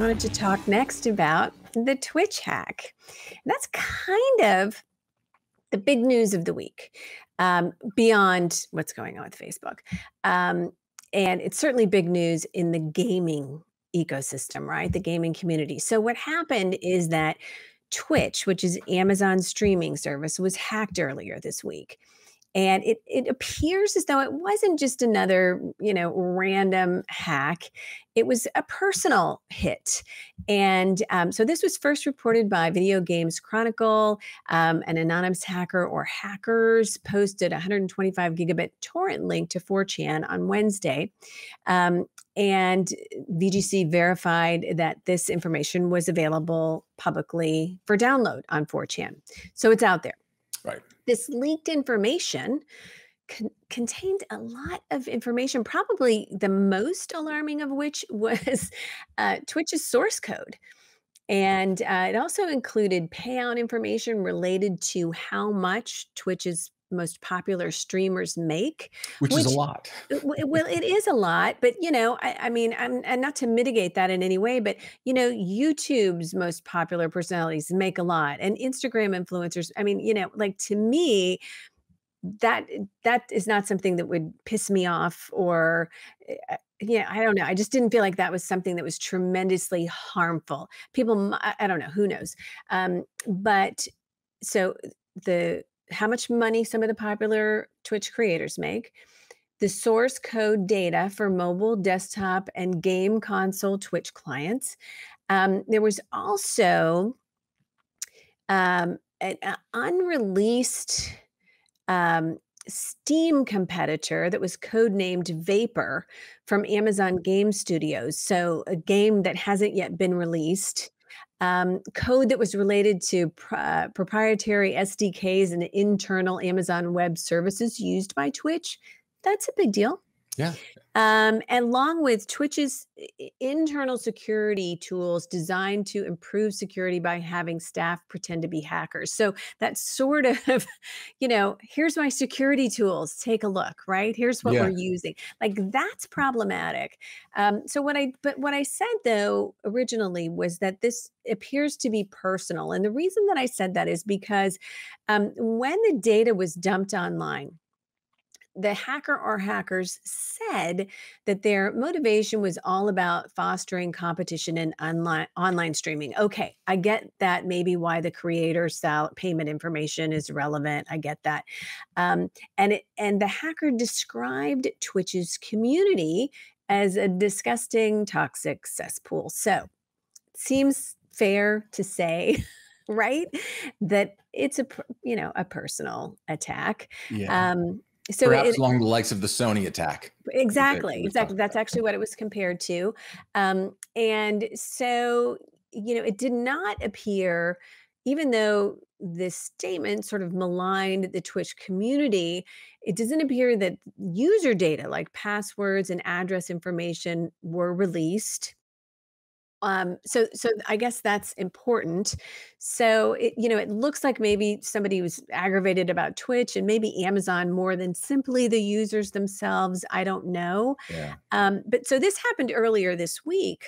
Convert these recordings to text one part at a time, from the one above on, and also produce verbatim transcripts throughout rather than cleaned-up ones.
I wanted to talk next about the Twitch hack. And that's kind of the big news of the week, um, beyond what's going on with Facebook. Um, and it's certainly big news in the gaming ecosystem, right? The gaming community. So what happened is that Twitch, which is Amazon's streaming service, was hacked earlier this week. And it, it appears as though it wasn't just another, you know, random hack. It was a personal hit. And um, so this was first reported by Video Games Chronicle. Um, an anonymous hacker or hackers posted a one hundred twenty-five gigabit torrent link to four chan on Wednesday. Um, and V G C verified that this information was available publicly for download on four chan. So it's out there. Right. This leaked information con contained a lot of information, probably the most alarming of which was uh, Twitch's source code. And uh, it also included payout information related to how much Twitch's most popular streamers make. Which, which is a lot. Well, it is a lot, but you know, I, I mean, I'm, and not to mitigate that in any way, but you know, YouTube's most popular personalities make a lot, and Instagram influencers. I mean, you know, like to me, that that is not something that would piss me off or, uh, yeah, I don't know. I just didn't feel like that was something that was tremendously harmful. People, I don't know, who knows? Um, but so the, how much money some of the popular Twitch creators make, the source code data for mobile, desktop, and game console Twitch clients. Um, there was also um, an uh, unreleased um, Steam competitor that was codenamed Vapor from Amazon Game Studios. So a game that hasn't yet been released. Um, code that was related to pr uh, proprietary S D Ks and internal Amazon Web Services used by Twitch. That's a big deal. Yeah. Um, and along with Twitch's internal security tools designed to improve security by having staff pretend to be hackers. So that's sort of, you know, here's my security tools. Take a look, right? Here's what yeah. we're using. Like that's problematic. Um, so what I, but what I said though, originally was that this appears to be personal. And the reason that I said that is because um, when the data was dumped online, the hacker or hackers said that their motivation was all about fostering competition in online online streaming. Okay, I get that. Maybe why the creator sal payment information is relevant. I get that. Um, and it, and the hacker described Twitch's community as a disgusting, toxic cesspool. So, it seems fair to say. Right, that it's a you know a personal attack. Yeah. Um, So Perhaps it, along the likes of the Sony attack. Exactly. Exactly. That's actually what it was compared to. Um, and so, you know, it did not appear, even though this statement sort of maligned the Twitch community, it doesn't appear that user data like passwords and address information were released. Um, so, so I guess that's important. So, it, you know, it looks like maybe somebody was aggravated about Twitch and maybe Amazon more than simply the users themselves. I don't know. Yeah. Um, but so this happened earlier this week.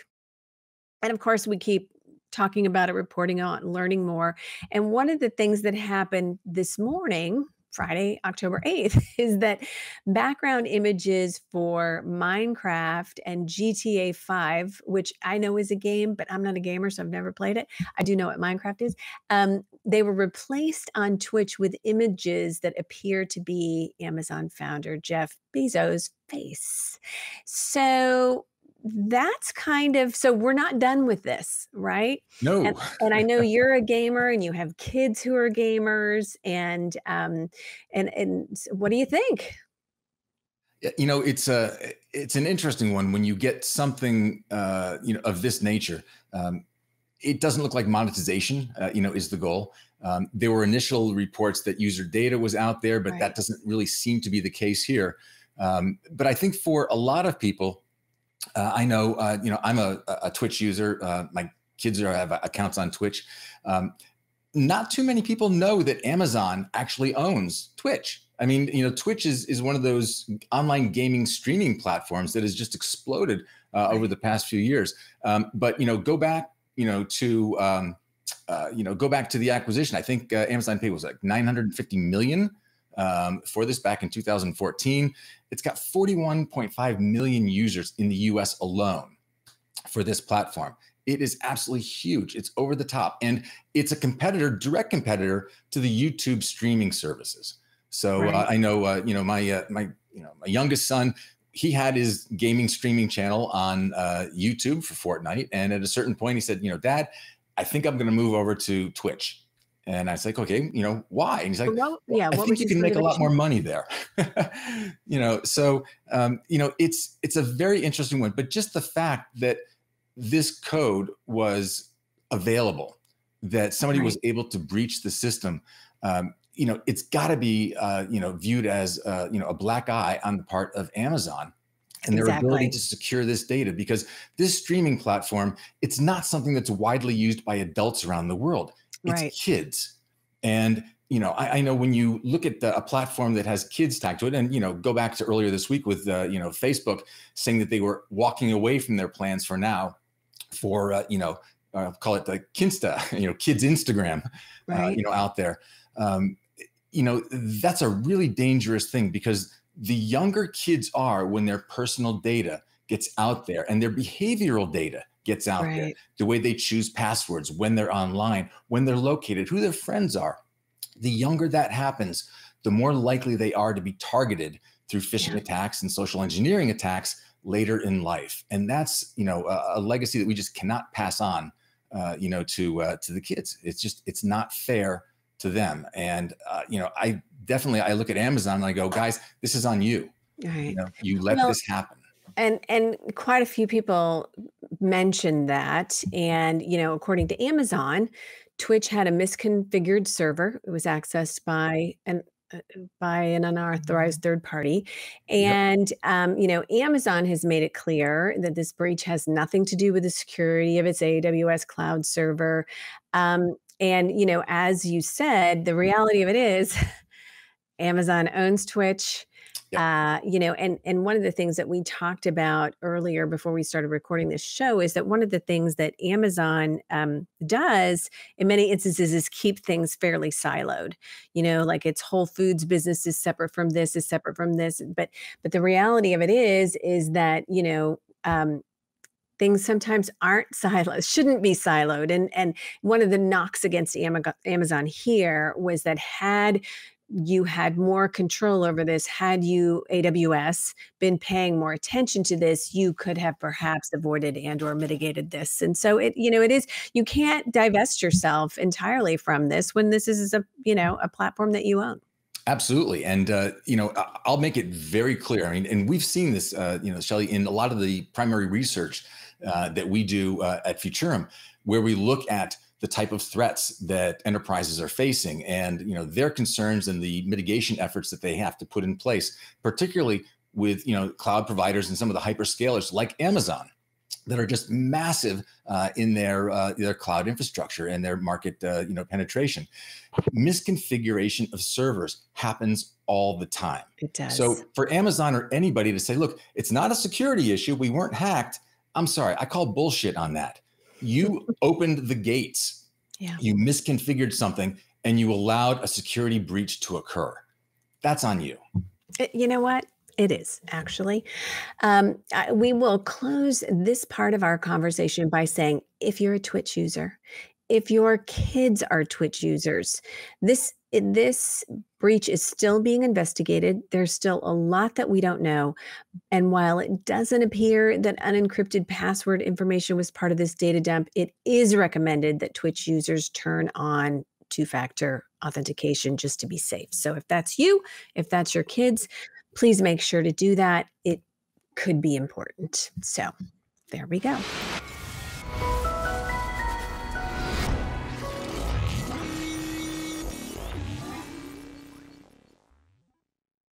And of course we keep talking about it, reporting on, learning more. And one of the things that happened this morning, Friday, October eighth, is that background images for Minecraft and G T A five, which I know is a game, but I'm not a gamer, so I've never played it. I do know what Minecraft is. Um, they were replaced on Twitch with images that appear to be Amazon founder Jeff Bezos' face. So that's kind of, so we're not done with this, right? No. And, and I know you're a gamer and you have kids who are gamers and, um, and, and what do you think? You know, it's a, it's an interesting one when you get something, uh, you know, of this nature. Um, it doesn't look like monetization, uh, you know, is the goal. Um, there were initial reports that user data was out there, but right. that doesn't really seem to be the case here. Um, but I think for a lot of people, Uh, I know, uh, you know, I'm a, a Twitch user. Uh, my kids are, have accounts on Twitch. Um, not too many people know that Amazon actually owns Twitch. I mean, you know, Twitch is, is one of those online gaming streaming platforms that has just exploded uh, over the past few years. Um, but, you know, go back, you know, to, um, uh, you know, go back to the acquisition. I think uh, Amazon Pay was like nine hundred fifty million dollars um, for this back in two thousand fourteen. It's got forty-one point five million users in the U S alone for this platform. It is absolutely huge. It's over the top. And it's a competitor, direct competitor to the YouTube streaming services. So right. uh, I know, uh, you know, my, uh, my, you know, my youngest son, he had his gaming streaming channel on uh, YouTube for Fortnite. And at a certain point, he said, you know, Dad, I think I'm going to move over to Twitch. And I was like, okay, you know, why? And he's like, well, yeah, well, I think you can make a lot more money there. You know, so, um, you know, it's, it's a very interesting one, but just the fact that this code was available, that somebody right. was able to breach the system, um, you know, it's got to be, uh, you know, viewed as, uh, you know, a black eye on the part of Amazon and their exactly. ability to secure this data, because this streaming platform, it's not something that's widely used by adults around the world. It's right. kids. And, you know, I, I know when you look at the, a platform that has kids tagged to it, and, you know, go back to earlier this week with, uh, you know, Facebook saying that they were walking away from their plans for now for, uh, you know, uh, call it the Kinsta, you know, kids Instagram, right. uh, you know, out there. Um, you know, that's a really dangerous thing, because the younger kids are when their personal data gets out there and their behavioral data gets out right. there, the way they choose passwords, when they're online, when they're located, who their friends are. The younger that happens, the more likely they are to be targeted through phishing yeah. attacks and social engineering attacks later in life. And that's, you know, a, a legacy that we just cannot pass on, uh, you know, to, uh, to the kids. It's just, it's not fair to them. And, uh, you know, I definitely, I look at Amazon and I go, guys, this is on you. Right. You know, you let well, this happen. And, and quite a few people mentioned that. And, you know, according to Amazon, Twitch had a misconfigured server. It was accessed by an, uh, by an unauthorized third party. And, yep. um, you know, Amazon has made it clear that this breach has nothing to do with the security of its A W S cloud server. Um, And, you know, as you said, the reality of it is Amazon owns Twitch, yeah. uh, you know, and, and one of the things that we talked about earlier before we started recording this show is that one of the things that Amazon um, does in many instances is keep things fairly siloed, you know, like its Whole Foods business is separate from this, is separate from this. But but the reality of it is, is that, you know, um, things sometimes aren't siloed, shouldn't be siloed. And, and one of the knocks against Amazon here was that had you had more control over this, had you, A W S, been paying more attention to this, you could have perhaps avoided and or mitigated this. And so it, you know, it is, you can't divest yourself entirely from this when this is a, you know, a platform that you own. Absolutely. And, uh, you know, I'll make it very clear. I mean, and we've seen this, uh, you know, Shelley, in a lot of the primary research uh, that we do uh, at Futurum, where we look at the type of threats that enterprises are facing and, you know, their concerns and the mitigation efforts that they have to put in place, particularly with, you know, cloud providers and some of the hyperscalers like Amazon that are just massive uh, in their uh, their cloud infrastructure and their market uh, you know, penetration. Misconfiguration of servers happens all the time. It does. So for Amazon or anybody to say, look, it's not a security issue, we weren't hacked. I'm sorry, I call bullshit on that. You opened the gates, yeah. you misconfigured something, and you allowed a security breach to occur. That's on you. You know what? It is, actually. Um, I, we will close this part of our conversation by saying, if you're a Twitch user, if your kids are Twitch users, this this breach is still being investigated. There's still a lot that we don't know. And while it doesn't appear that unencrypted password information was part of this data dump, it is recommended that Twitch users turn on two-factor authentication just to be safe. So if that's you, if that's your kids, please make sure to do that. It could be important. So there we go.